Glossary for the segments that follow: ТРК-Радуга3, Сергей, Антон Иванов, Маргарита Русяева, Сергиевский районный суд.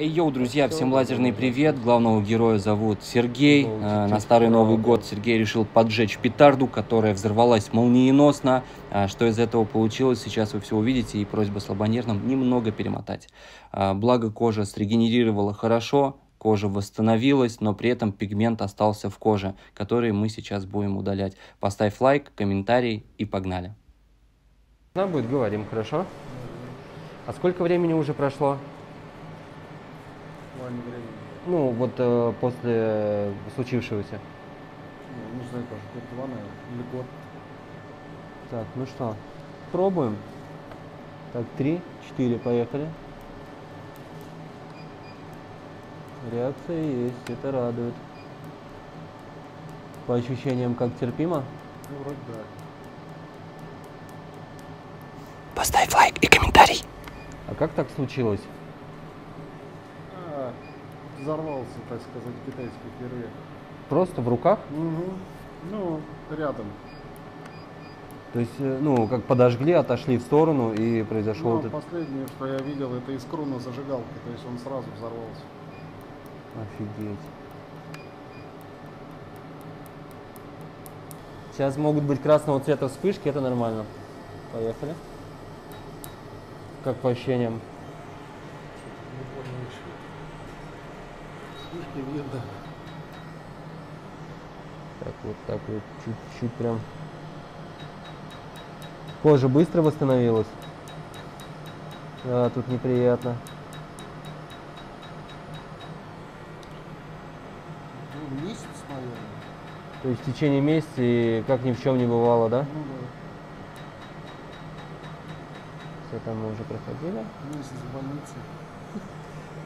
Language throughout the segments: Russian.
Эй, йоу, друзья, всем лазерный привет. Главного героя зовут Сергей. На Старый Новый год Сергей решил поджечь петарду, которая взорвалась молниеносно. Что из этого получилось, сейчас вы все увидите. И просьба слабонервным немного перемотать. Благо, кожа срегенерировала хорошо, кожа восстановилась, но при этом пигмент остался в коже, который мы сейчас будем удалять. Поставь лайк, комментарий и погнали. Нам будет, говорим, хорошо? А сколько времени уже прошло? Ну, вот после случившегося. Ну, не знаю, тоже год-два, наверное, или год. Так, ну что, пробуем. Так, 3, 4, поехали. Реакция есть, это радует. По ощущениям, как терпимо? Ну, вроде да. Поставь лайк и комментарий. А как так случилось? Взорвался, так сказать, китайский фейерверк. Просто в руках? Угу. Ну, рядом. То есть, ну, как подожгли, отошли в сторону и произошло... Ну, последнее, что я видел, это искру на зажигалке, то есть он сразу взорвался. Офигеть. Сейчас могут быть красного цвета вспышки, это нормально. Поехали. Как по ощущениям? Видно. Так вот, чуть-чуть прям. Кожа быстро восстановилась. Да, тут неприятно. Ну, месяц, наверное. То есть в течение месяца и как ни в чем не бывало, да? Ну, да. Все там мы уже проходили. Месяц в больнице.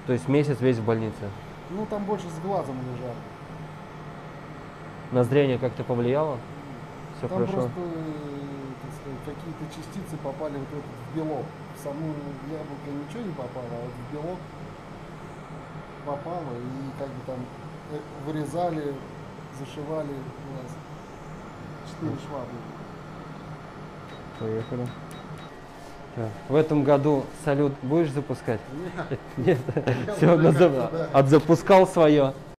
То есть месяц весь в больнице. Ну, там больше с глазом лежат. На зрение как-то повлияло? Все там хорошо? Просто, какие-то частицы попали вот в белок. В саму яблоко ничего не попало, а вот в белок попало и как бы там вырезали, зашивали глаз. 4 шва были. Поехали. Так. В этом году салют будешь запускать? Нет. Нет? Все, отзапускал свое.